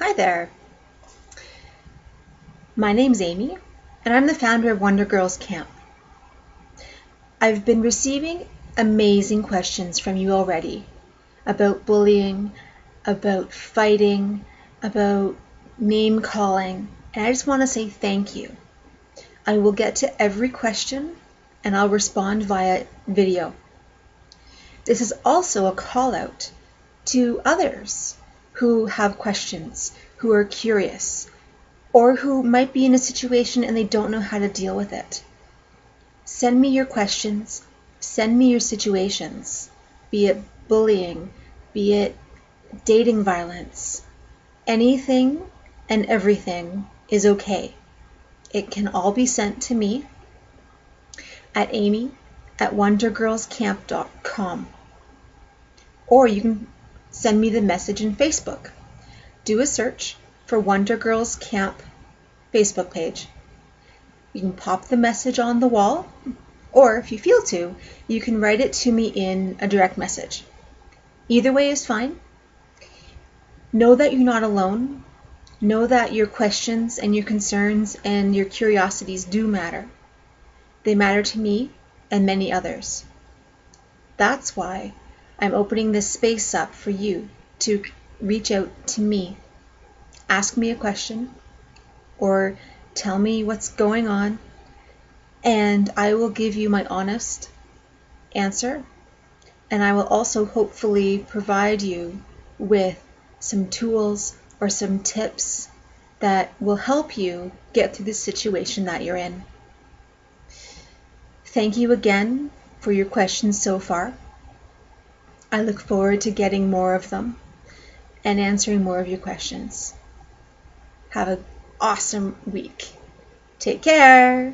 Hi there. My name's Aime, and I'm the founder of Wonder Girls Camp. I've been receiving amazing questions from you already about bullying, about fighting, about name calling, and I just want to say thank you. I will get to every question and I'll respond via video. This is also a call out to others who have questions, who are curious, or who might be in a situation and they don't know how to deal with it. Send me your questions, send me your situations, be it bullying, be it dating violence. Anything and everything is okay. It can all be sent to me at aime@wondergirlscamp.com, or you can send me the message in Facebook. Do a search for Wonder Girls Camp Facebook page. You can pop the message on the wall, or if you feel to, you can write it to me in a direct message. Either way is fine. Know that you're not alone. Know that your questions and your concerns and your curiosities do matter. They matter to me and many others. That's why I'm opening this space up for you to reach out to me. Ask me a question or tell me what's going on, and I will give you my honest answer, and I will also hopefully provide you with some tools or some tips that will help you get through the situation that you're in. Thank you again for your questions so far. I look forward to getting more of them and answering more of your questions. Have an awesome week. Take care.